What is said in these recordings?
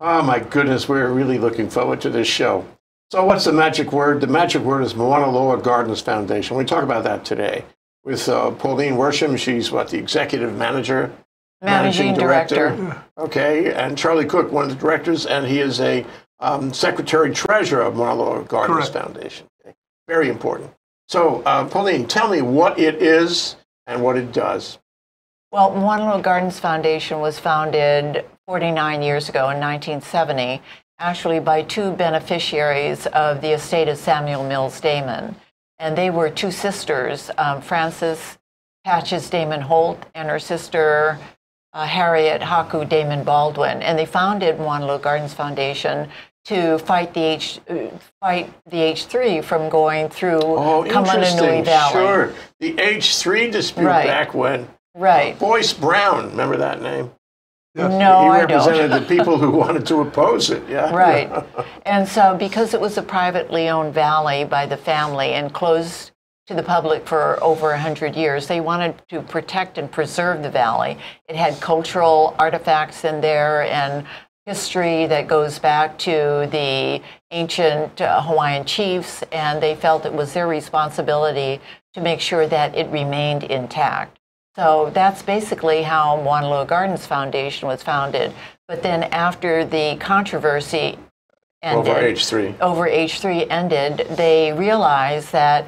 Oh my goodness, we're really looking forward to this show. So what's the magic word? The magic word is Moanalua Gardens Foundation. We talk about that today with Pauline Worsham. She's what, the executive manager? Managing director. Okay, and Charlie Cook, one of the directors, and he is a secretary treasurer of Moanalua Gardens Foundation. Okay. Very important. So Pauline, tell me what it is and what it does. Well, Moanalua Gardens Foundation was founded 49 years ago in 1970, actually by two beneficiaries of the estate of Samuel Mills Damon. And they were two sisters, Frances Patches Damon Holt and her sister, Harriet Haku Damon Baldwin, and they founded Moanalua Gardens Foundation to fight the H3 from going through Kamananui Valley. Sure, the H3 dispute back when. Right. Boyce Brown, remember that name? Yes. No, he represented the people who wanted to oppose it. Yeah. Right. And so, because it was a privately owned valley by the family and closed to the public for over 100 years. They wanted to protect and preserve the valley. It had cultural artifacts in there and history that goes back to the ancient Hawaiian chiefs, and they felt it was their responsibility to make sure that it remained intact. So that's basically how Moanalua Gardens Foundation was founded. But then after the controversy ended, over H3 ended, they realized that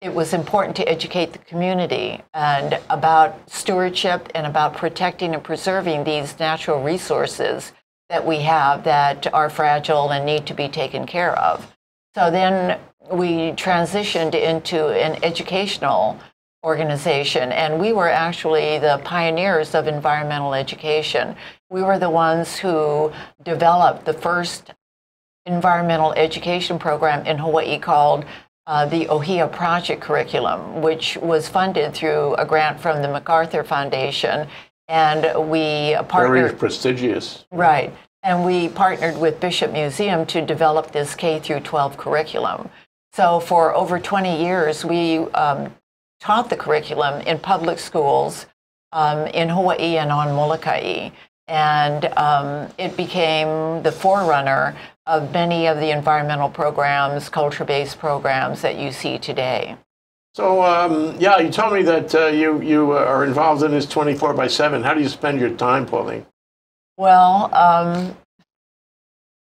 it was important to educate the community and about stewardship and about protecting and preserving these natural resources that we have that are fragile and need to be taken care of. So then we transitioned into an educational organization, and we were actually the pioneers of environmental education. We were the ones who developed the first environmental education program in Hawaii called the Ohi'a Project Curriculum, which was funded through a grant from the MacArthur Foundation, and we partnered. Very prestigious. Right, and we partnered with Bishop Museum to develop this K through 12 curriculum. So for over 20 years, we taught the curriculum in public schools in Hawaii and on Molokai, and it became the forerunner of many of the environmental programs, culture-based programs that you see today. So, yeah, you told me that you are involved in this 24/7. How do you spend your time, Pauline? Well,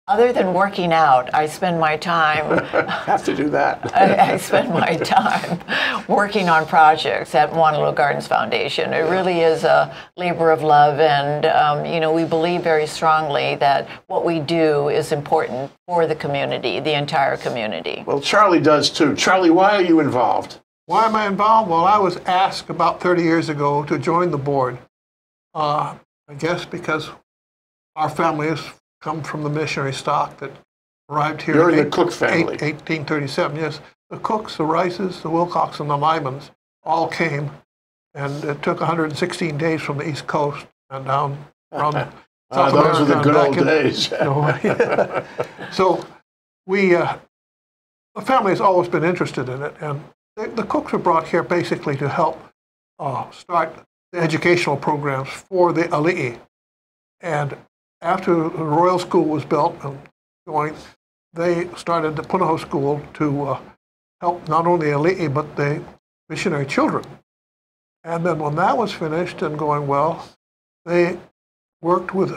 other than working out, I spend my time... have to do that. I spend my time working on projects at Moanalua Gardens Foundation. It really is a labor of love, and you know, we believe very strongly that what we do is important for the community, the entire community. Well, Charlie does too. Charlie, why are you involved? Why am I involved? Well, I was asked about 30 years ago to join the board, I guess because our family is... come from the missionary stock that arrived here in the Cook family. 1837, yes. The Cooks, the Rices, the Wilcox, and the Lymans all came, and it took 116 days from the East Coast and down around South America. Those were the good old days. So we, the family has always been interested in it, and the Cooks were brought here basically to help start the educational programs for the ali'i. And after the Royal School was built and going, they started the Punahou School to help not only ali'i, but the missionary children. And then when that was finished and going well, they worked with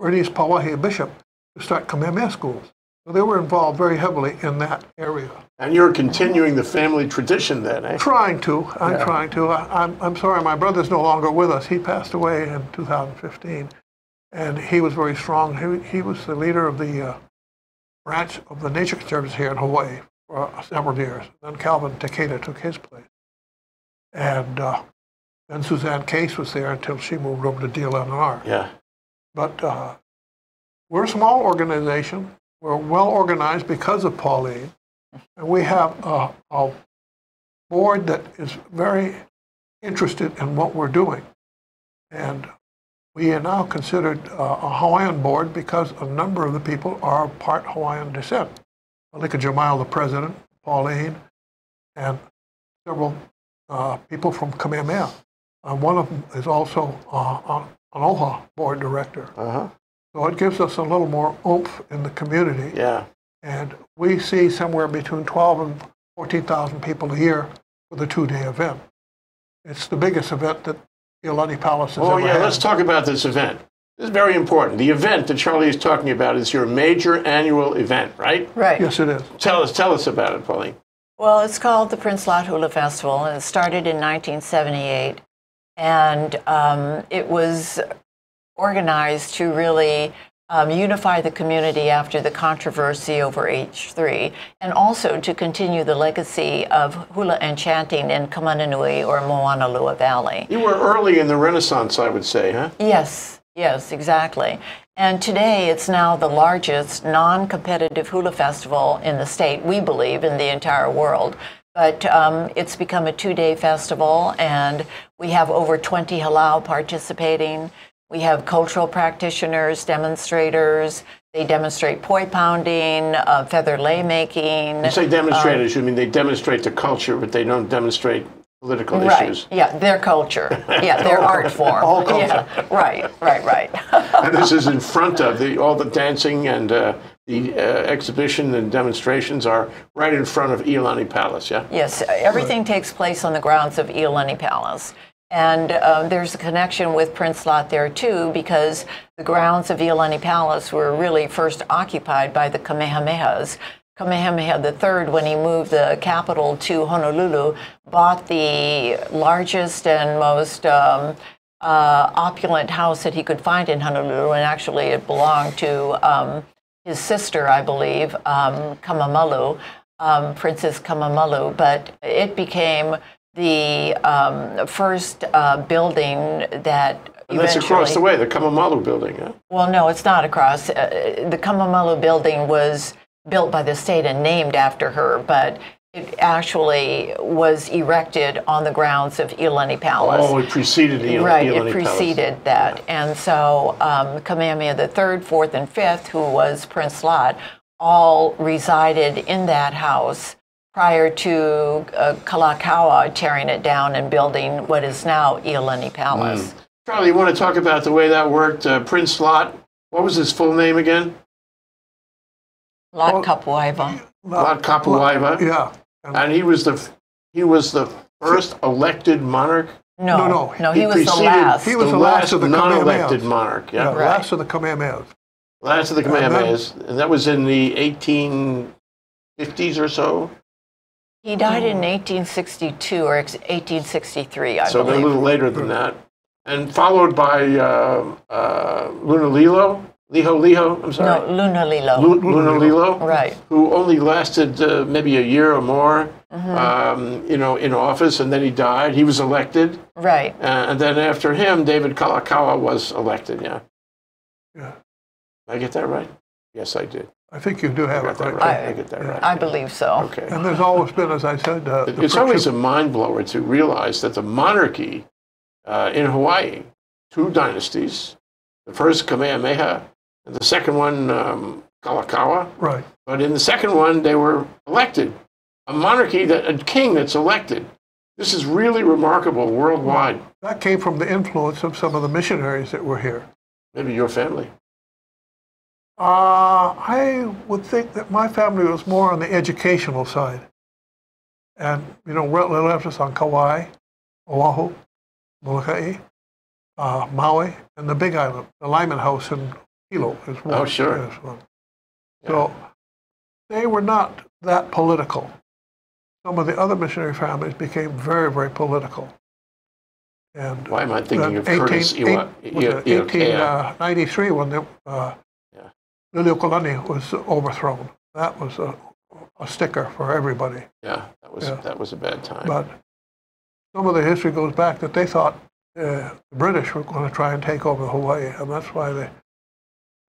Ernest Pawahi Bishop to start Kamehameha Schools. So they were involved very heavily in that area. And you're continuing the family tradition then, eh? Trying to. I'm trying to. I'm sorry, my brother's no longer with us. He passed away in 2015. And he was very strong. He was the leader of the branch of the Nature Conservancy here in Hawaii for several years. Then Calvin Takeda took his place. And then Suzanne Case was there until she moved over to DLNR. Yeah. But we're a small organization. We're well organized because of Pauline. And we have a board that is very interested in what we're doing. And we are now considered a Hawaiian board because a number of the people are part Hawaiian descent. Malia Jamile, the president, Pauline, and several people from Kamehameha. One of them is also an OHA board director. So it gives us a little more oomph in the community. Yeah. And we see somewhere between 12 and 14,000 people a year for the two-day event. It's the biggest event that Iolani Palace has ever had. Let's talk about this event. This is very important. The event that Charlie is talking about is your major annual event, right? Right. Yes, it is. Tell us about it, Pauline. Well, it's called the Prince Lot Hula Festival, and it started in 1978. And it was organized to really unify the community after the controversy over H3, and also to continue the legacy of hula and chanting in Kamananui or Moanalua Valley. You were early in the Renaissance, I would say, huh? Yes, yes, exactly. And today it's now the largest non-competitive hula festival in the state, we believe, in the entire world. But it's become a two-day festival, and we have over 20 halau participating. We have cultural practitioners, demonstrators. They demonstrate poi pounding, feather lei making. You say demonstrators, you mean they demonstrate the culture, but they don't demonstrate political issues. Yeah, their culture. Yeah, their art form. All culture. Yeah, right. And this is in front of all the dancing and the exhibition and demonstrations are right in front of Iolani Palace, yeah? Yes, everything takes place on the grounds of Iolani Palace. And there's a connection with Prince Lot there, too, because the grounds of Iolani Palace were really first occupied by the Kamehamehas. Kamehameha III, when he moved the capital to Honolulu, bought the largest and most opulent house that he could find in Honolulu, and actually it belonged to his sister, I believe, Kamamalu, Princess Kamamalu, but it became the first building that and that's across the way, the Kamamalu building, huh? Well, no, it's not across. The Kamamalu building was built by the state and named after her, but it actually was erected on the grounds of Iolani Palace. Oh, it preceded Iolani Palace. Right, it preceded that. And so Kamehameha III, IV, and V, who was Prince Lot, all resided in that house prior to Kalakawa tearing it down and building what is now Iolani Palace. Charlie, you want to talk about the way that worked? Prince Lot, what was his full name again? Lot Kapuaiwa. Lot Kapuaiwa. Yeah. And he was the first elected monarch? No, he was the last. He was the last of the non-elected monarch. Yeah, right. Last of the Kamehamehas. Last of the Kamehamehas. And that was in the 1850s or so? He died in 1862 or 1863, I believe. So a little later than that. And followed by Lunalilo, right? Who only lasted maybe a year or more, you know, in office, and then he died. He was elected, right? And then after him, David Kalakawa was elected. Yeah, yeah. Did I get that right? Yes, I did. I think you do have it right. I get that right. I believe so. Okay. And there's always been, as I said, it's always a mind blower to realize that the monarchy in Hawaii, two dynasties, the first Kamehameha. The second one, Kalakawa. Right. But in the second one, they were elected. A monarchy, a king that's elected. This is really remarkable worldwide. That came from the influence of some of the missionaries that were here. Maybe your family. I would think that my family was more on the educational side. And, you know, little emphasis on Kauai, Oahu, Molokai, Maui, and the Big Island, the Lyman House in Hilo is one. Oh, sure. Is one. Yeah. So they were not that political. Some of the other missionary families became very, very political. And why am I thinking of Curtis Iwa? 1893, when the Liliuokalani was overthrown. That was a sticker for everybody. Yeah, that was a bad time. But some of the history goes back that they thought the British were going to try and take over Hawaii, and that's why they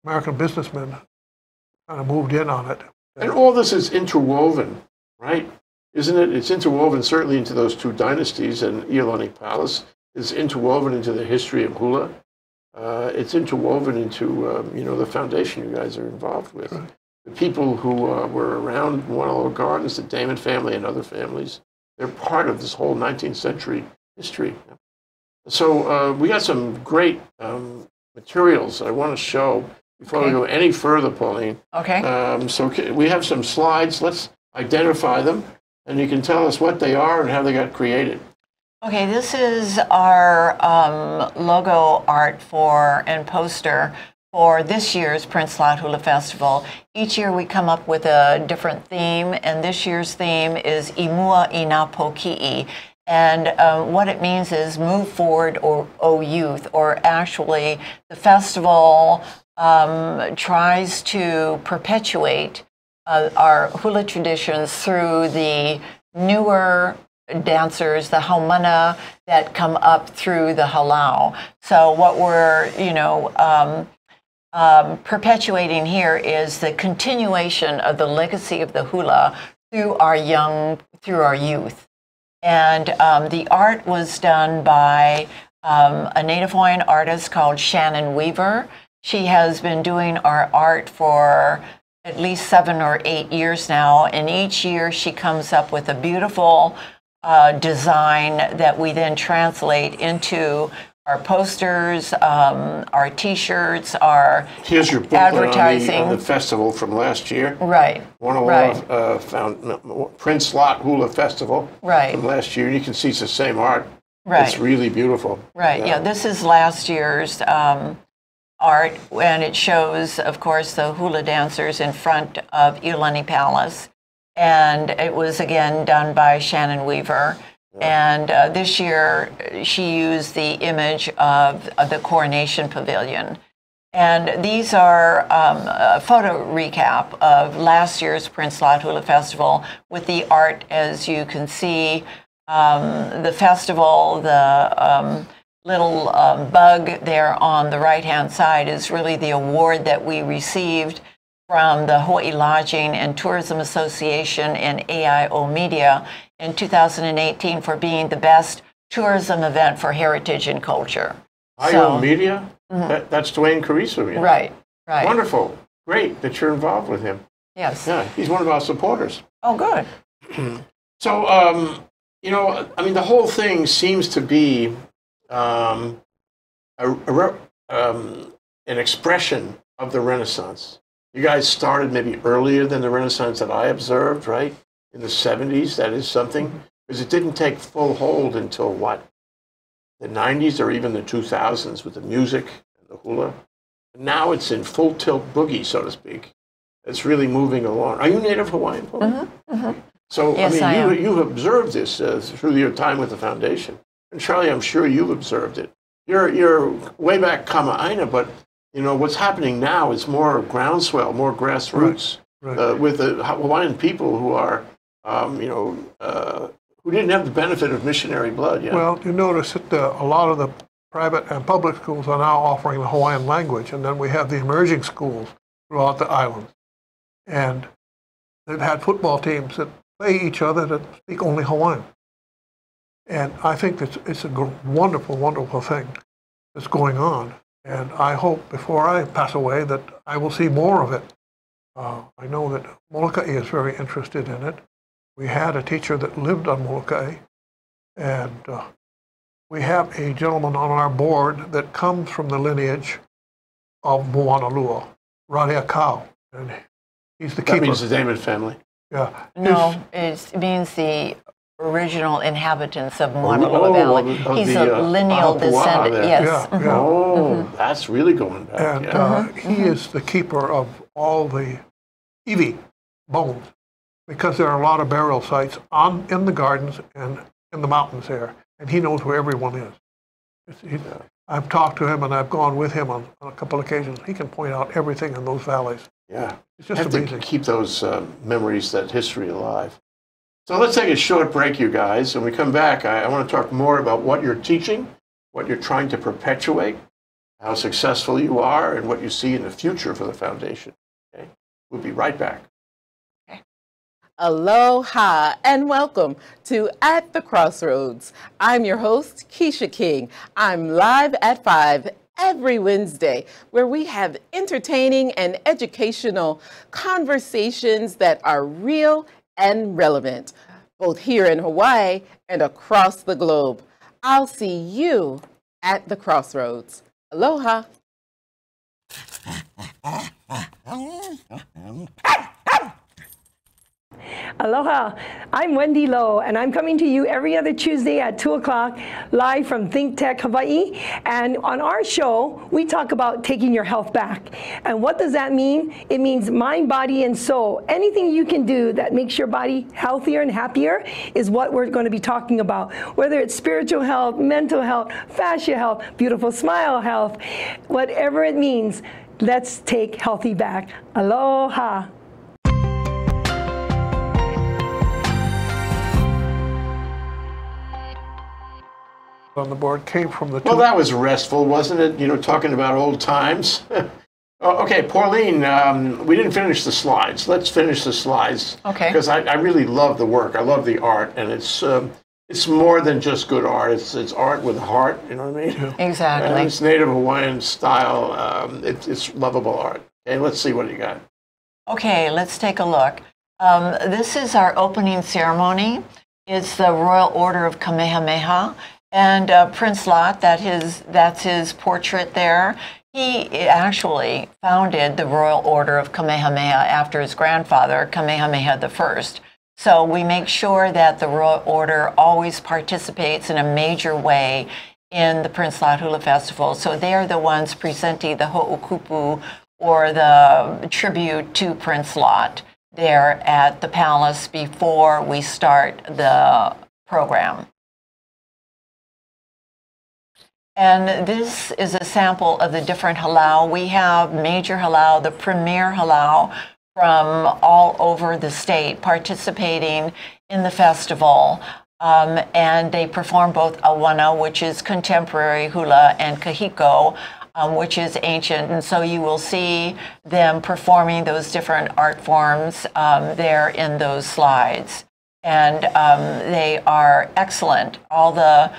American businessmen kind of moved in on it. And all this is interwoven, right? Isn't it? It's interwoven certainly into those two dynasties, and Iolani Palace is interwoven into the history of hula. It's interwoven into, you know, the foundation you guys are involved with. Right. The people who were around Moanalua Gardens, the Damon family and other families, they're part of this whole 19th century history. So we got some great materials I want to show. before we go any further, Pauline. Okay. So we have some slides. Let's identify them, and you can tell us what they are and how they got created. Okay, this is our logo art for and poster for this year's Prince Lot Hula Festival. Each year we come up with a different theme, and this year's theme is Imua Ina Poki'i. And what it means is move forward, or O Youth, or actually the festival tries to perpetuate our hula traditions through the newer dancers, the haumana that come up through the halau. So what we're, you know, perpetuating here is the continuation of the legacy of the hula through our young, through our youth. And the art was done by a Native Hawaiian artist called Shannon Weaver. She has been doing our art for at least 7 or 8 years now, and each year she comes up with a beautiful design that we then translate into our posters, our T-shirts, our Here's your booklet advertising on the festival from last year, right? Moanalua, right. Prince Lot Hula Festival, right? From last year, you can see it's the same art. Right, it's really beautiful. Right, yeah. This is last year's art, and it shows, of course, the hula dancers in front of Iolani Palace. And it was, again, done by Shannon Weaver. Yeah. And this year, she used the image of the Coronation Pavilion. And these are a photo recap of last year's Prince Lot Hula Festival with the art, as you can see, the festival, the little bug there on the right-hand side is really the award that we received from the Hawaii Lodging and Tourism Association and AIO Media in 2018 for being the best tourism event for heritage and culture. AIO Media? Mm-hmm. That's Dwayne Cariso. Yeah. Right, right. Wonderful. Great that you're involved with him. Yes. Yeah, he's one of our supporters. Oh, good. So, you know, I mean, the whole thing seems to be an expression of the Renaissance. You guys started maybe earlier than the Renaissance that I observed, right? In the 70s, that is something. Because it didn't take full hold until, what, the 90s or even the 2000s with the music and the hula. And now it's in full tilt boogie, so to speak. It's really moving along. Are you Native Hawaiian? Mm-hmm, mm-hmm. So, yes, I mean, you observed this through your time with the foundation. And Charlie, I'm sure you've observed it. You're way back Kama'aina, but you know, what's happening now is more groundswell, more grassroots, right. With the Hawaiian people who are, you know, who didn't have the benefit of missionary blood yet. Well, you notice that a lot of the private and public schools are now offering the Hawaiian language, and then we have the emerging schools throughout the island. And they've had football teams that play each other that speak only Hawaiian. And I think it's a wonderful, wonderful thing that's going on. And I hope before I pass away that I will see more of it. I know that Molokai is very interested in it. We had a teacher that lived on Molokai. And we have a gentleman on our board that comes from the lineage of Moanalua, Radia Kau. And he's the keeper. That means the Damon family. Yeah. No, it means the original inhabitants of Moanalua Valley. He's a lineal descendant. Yes. Yeah, yeah. Oh, that's really going back. And yeah. He is the keeper of all the iwi bones, because there are a lot of burial sites in the gardens and in the mountains there, and he knows where everyone is. Yeah. I've talked to him and I've gone with him on a couple of occasions. He can point out everything in those valleys. Yeah, it's just amazing. To keep those memories, that history alive. So let's take a short break, you guys. When we come back, I want to talk more about what you're teaching, what you're trying to perpetuate, how successful you are, and what you see in the future for the foundation. Okay? We'll be right back. Okay. Aloha and welcome to At the Crossroads. I'm your host, Keisha King. I'm live at 5 every Wednesday, where we have entertaining and educational conversations that are real and relevant, both here in Hawaii and across the globe. I'll see you at the crossroads. Aloha. Aloha, I'm Wendy Lowe, and I'm coming to you every other Tuesday at 2 o'clock live from Think Tech Hawaii. And on our show, we talk about taking your health back. And what does that mean? It means mind, body, and soul. Anything you can do that makes your body healthier and happier is what we're going to be talking about. Whether it's spiritual health, mental health, fascia health, beautiful smile health, whatever it means, let's take healthy back. Aloha. On the board came from the... Well, that was restful, wasn't it? You know, talking about old times. Okay, Pauline, we didn't finish the slides. Let's finish the slides. Okay. Because I really love the work. I love the art, and it's more than just good art. It's art with heart, you know what I mean? Exactly. And it's Native Hawaiian style. It's lovable art. Okay, let's see what you got. Okay, let's take a look. This is our opening ceremony. It's the Royal Order of Kamehameha. And Prince Lot, that's his portrait there. He actually founded the Royal Order of Kamehameha after his grandfather, Kamehameha I. So we make sure that the Royal Order always participates in a major way in the Prince Lot Hula Festival. So they are the ones presenting the ho'okupu, or the tribute to Prince Lot, there at the palace before we start the program. And this is a sample of the different halau. We have major halau, the premier halau from all over the state participating in the festival. And they perform both awana, which is contemporary hula, and kahiko, which is ancient. And so you will see them performing those different art forms there in those slides. And they are excellent. All the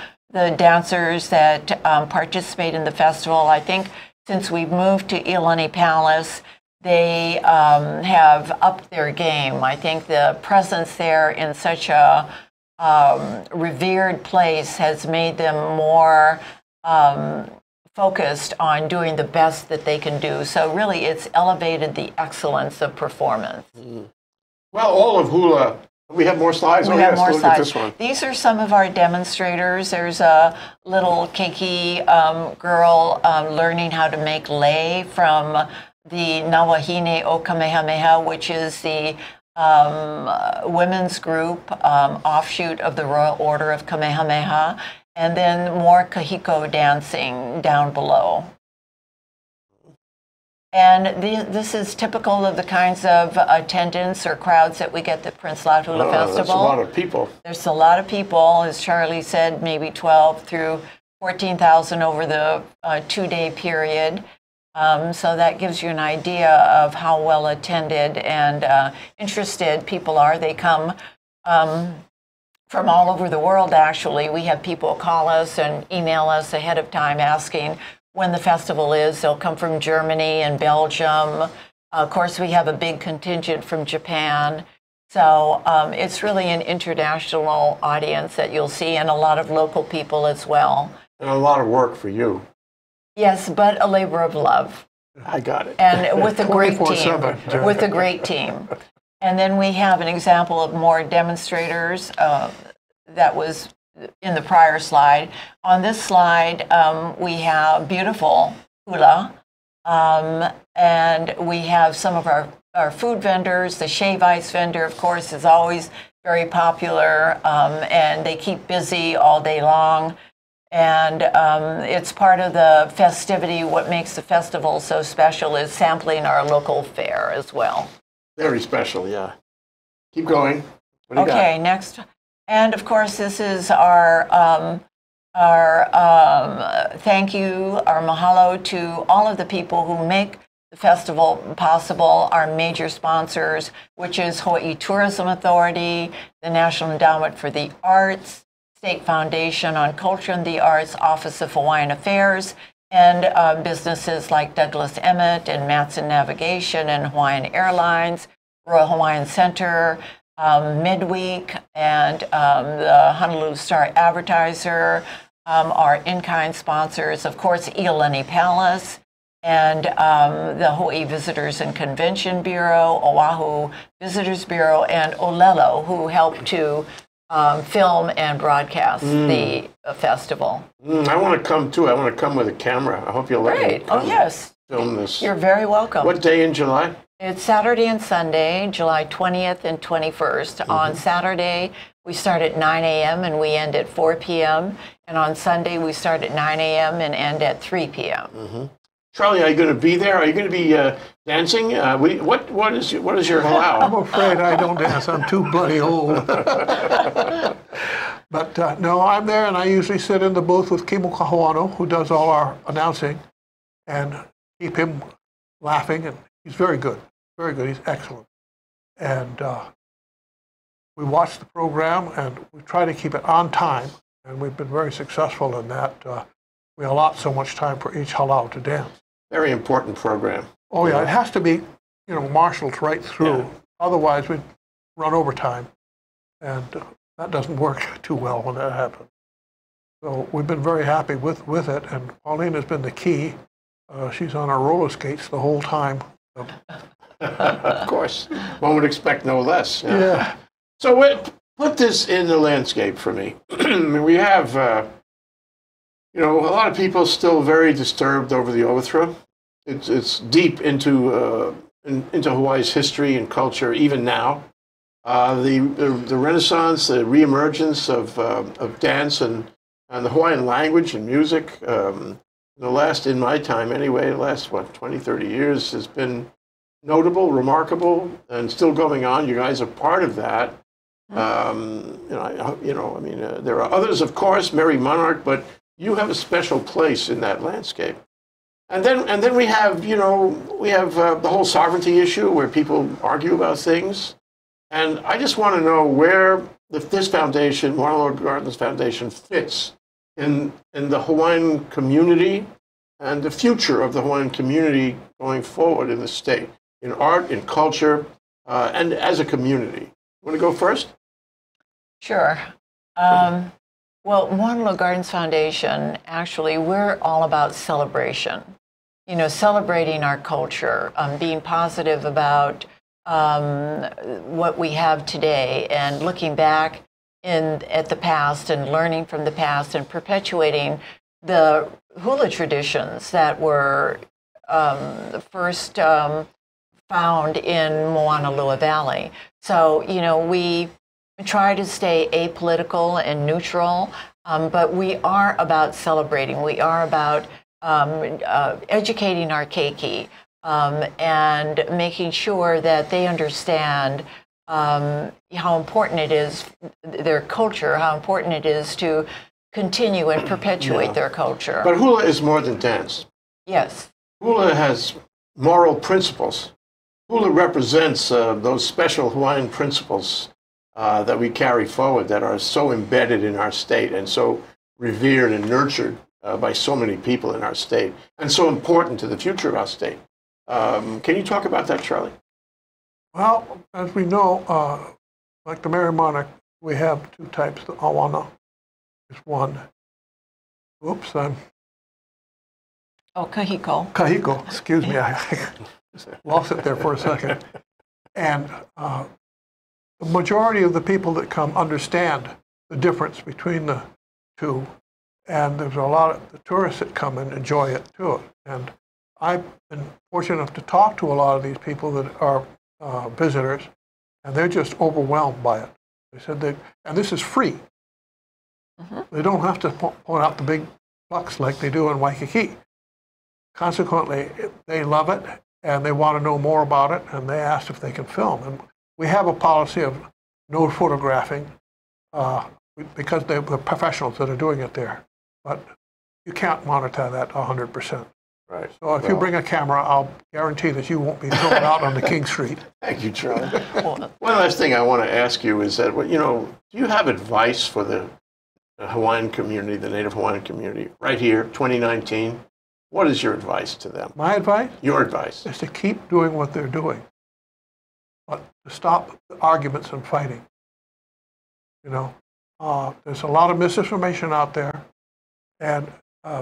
dancers that participate in the festival, I think since we've moved to Iolani Palace, they have upped their game. I think the presence there in such a revered place has made them more focused on doing the best that they can do. So really, it's elevated the excellence of performance. Mm. Well, all of hula. We have more slides. Look at this one. These are some of our demonstrators. There's a little keiki girl learning how to make lei from the Nawahine o Kamehameha, which is the women's group offshoot of the Royal Order of Kamehameha, and then more kahiko dancing down below. And this is typical of the kinds of attendance or crowds that we get at the Prince Lot Hula Festival. There's a lot of people. There's a lot of people, as Charlie said, maybe 12 through 14,000 over the two-day period. So that gives you an idea of how well attended and interested people are. They come from all over the world, actually. We have people call us and email us ahead of time asking when the festival is. They'll come from Germany and Belgium. Of course, we have a big contingent from Japan. So it's really an international audience that you'll see, and a lot of local people as well. And a lot of work for you. Yes, but a labor of love. I got it. And with a great team. With a great team. And then we have an example of more demonstrators that was in the prior slide. On this slide, we have beautiful hula, and we have some of our food vendors. The shave ice vendor, of course, is always very popular, and they keep busy all day long. And it's part of the festivity. What makes the festival so special is sampling our local fare as well. Very special, yeah. Keep going. What do you got? Next. And of course, this is our thank you, our mahalo to all of the people who make the festival possible, our major sponsors, which is Hawaii Tourism Authority, the National Endowment for the Arts, State Foundation on Culture and the Arts, Office of Hawaiian Affairs, and businesses like Douglas Emmett and Matson Navigation and Hawaiian Airlines, Royal Hawaiian Center, Midweek, and the Honolulu Star Advertiser, our in-kind sponsors, of course, Iolani Palace, and the Hawaii Visitors and Convention Bureau, Oahu Visitors Bureau, and Olelo, who helped to film and broadcast the festival. I want to come, too. I want to come with a camera. I hope you'll let me come film this. You're very welcome. What day in July? It's Saturday and Sunday, July 20th and 21st. On Saturday, we start at 9 a.m. and we end at 4 p.m. And on Sunday, we start at 9 a.m. and end at 3 p.m. Charlie, are you going to be there? Are you going to be dancing? What is your allow? I'm afraid I don't dance. I'm too bloody old. But no, I'm there, and I usually sit in the booth with Kimo Kahuano, who does all our announcing, and keep him laughing. And he's very good, very good. He's excellent. And we watch the program, and we try to keep it on time, and we've been very successful in that. We allot so much time for each halau to dance. Very important program. Oh, yeah. It has to be, you know, marshaled right through. Yeah. Otherwise, we'd run over time. And that doesn't work too well when that happens. So we've been very happy with it. And Pauline has been the key. She's on our roller skates the whole time. So. Of course. One would expect no less. Yeah. So put this in the landscape for me. We have... you know, a lot of people still very disturbed over the overthrow. It's deep into Hawaii's history and culture even now. The Renaissance, the reemergence of dance and the Hawaiian language and music. The last, in my time anyway, the last what 20, 30 years has been notable, remarkable, and still going on. You guys are part of that. I mean, there are others, of course, Merry Monarch, but you have a special place in that landscape. And then we have, you know, we have the whole sovereignty issue where people argue about things. And I just want to know where this foundation, Moanalua Gardens Foundation, fits in the Hawaiian community and the future of the Hawaiian community going forward in the state, in art, in culture, and as a community. Want to go first? Sure. Well, Moanalua Gardens Foundation, actually, we're all about celebration. You know, celebrating our culture, being positive about what we have today and looking back at the past and learning from the past and perpetuating the hula traditions that were first found in Moanalua Valley. So, you know, we try to stay apolitical and neutral, but we are about celebrating. We are about educating our keiki and making sure that they understand how important it is, their culture, how important it is to continue and perpetuate their culture. But hula is more than dance. Yes. Hula has moral principles. Hula represents those special Hawaiian principles that we carry forward that are so embedded in our state and so revered and nurtured by so many people in our state and so important to the future of our state. Can you talk about that, Charlie? Well, as we know, like the Merry Monarch, we have two types. The awana is one. Oops, I'm... Oh, kahiko. Kahiko, excuse me. I lost it there for a second. And... the majority of the people that come understand the difference between the two, and there's a lot of the tourists that come and enjoy it too. And I've been fortunate enough to talk to a lot of these people that are visitors, and they're just overwhelmed by it. They said and this is free. They don't have to point out the big bucks like they do in Waikiki. Consequently, they love it, and they want to know more about it, and they asked if they can film. And we have a policy of no photographing because they're professionals that are doing it there. But you can't monitor that 100%. Right. So if you bring a camera, I'll guarantee that you won't be thrown out on the King Street. Thank you, Charlie. Well, one last thing I want to ask you is that, you know, do you have advice for the Hawaiian community, the Native Hawaiian community, right here, 2019? What is your advice to them? My advice? Your advice. Is to keep doing what they're doing. But to stop the arguments and fighting. You know, there's a lot of misinformation out there, and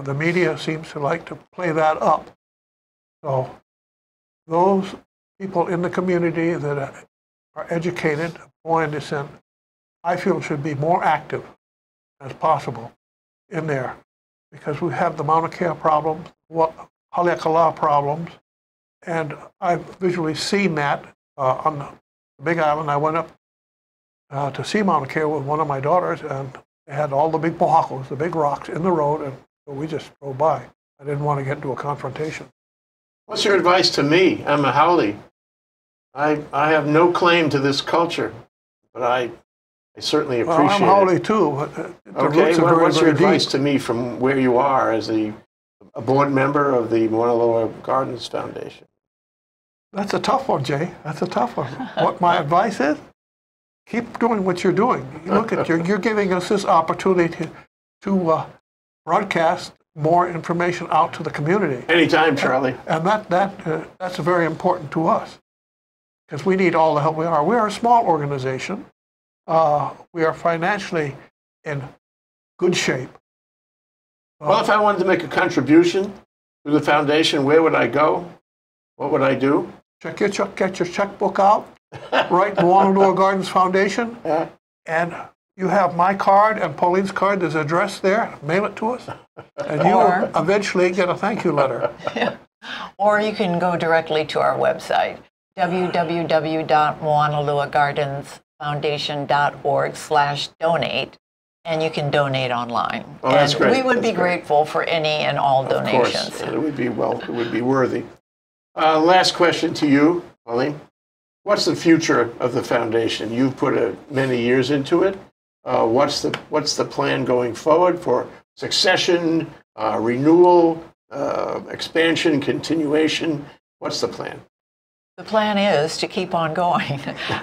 the media seems to like to play that up So those people in the community that are educated of foreign descent, I feel, should be more active as possible in there, because we have the Mauna Kea problems, Haleakala problems, and I've visually seen that on the Big Island. I went up to see Mauna Kea with one of my daughters, and they had all the big pohakos, the big rocks, in the road, and so we just drove by. I didn't want to get into a confrontation. What's your advice to me? I'm a Howley. I have no claim to this culture, but I certainly appreciate it. Well, I'm Howley too. But okay, well, what's your advice to me from where you are as a board member of the Moanalua Gardens Foundation? That's a tough one, Jay. That's a tough one. What my advice is? Keep doing what you're doing. Look at you're giving us this opportunity to broadcast more information out to the community. Anytime, Charlie. And that's very important to us, because we need all the help we are. We are a small organization. We are financially in good shape. Well, if I wanted to make a contribution to the foundation, where would I go? What would I do? Get your checkbook out. Write Moanalua Gardens Foundation. Yeah. And you have my card and Pauline's card. There's an address there. Mail it to us. And you will eventually get a thank you letter. Yeah. Or you can go directly to our website, www.moanaluagardensfoundation.org/donate, and you can donate online. Oh, that's and great. We would that's be great. Grateful for any and all donations. Of course. It would be it would be worthy. Last question to you, Pauline. What's the future of the foundation? You've put many years into it. What's the plan going forward for succession, renewal, expansion, continuation? What's the plan? The plan is to keep on going.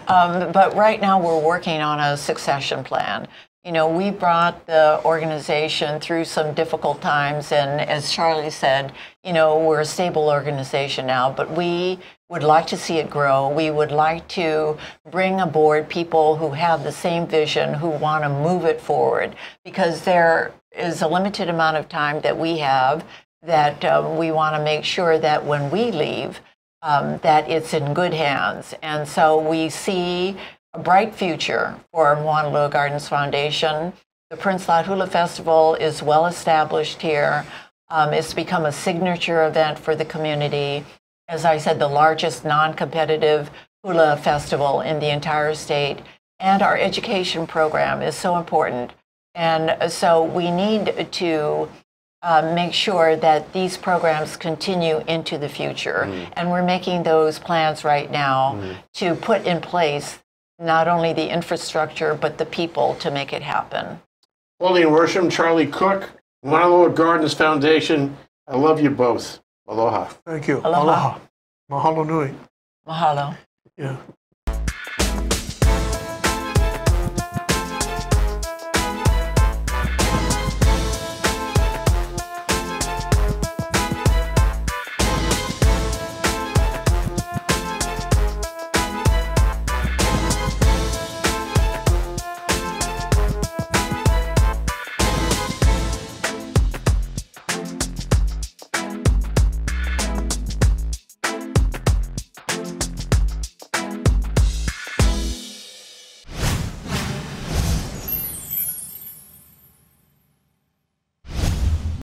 But right now we're working on a succession plan. You know, we brought the organization through some difficult times, and as Charlie said, you know, we're a stable organization now, but we would like to see it grow. We would like to bring aboard people who have the same vision, who want to move it forward, because there is a limited amount of time that we have, that we want to make sure that when we leave, that it's in good hands. And so we see a bright future for Moanalua Gardens Foundation. The Prince Lot Hula Festival is well established here. It's become a signature event for the community. As I said, the largest non-competitive hula festival in the entire state. And our education program is so important. And so we need to make sure that these programs continue into the future. And we're making those plans right now to put in place not only the infrastructure, but the people to make it happen. Pauline Worsham, Charlie Cook, Moanalua Gardens Foundation, I love you both. Aloha. Thank you. Aloha. Mahalo nui. Mahalo. Yeah.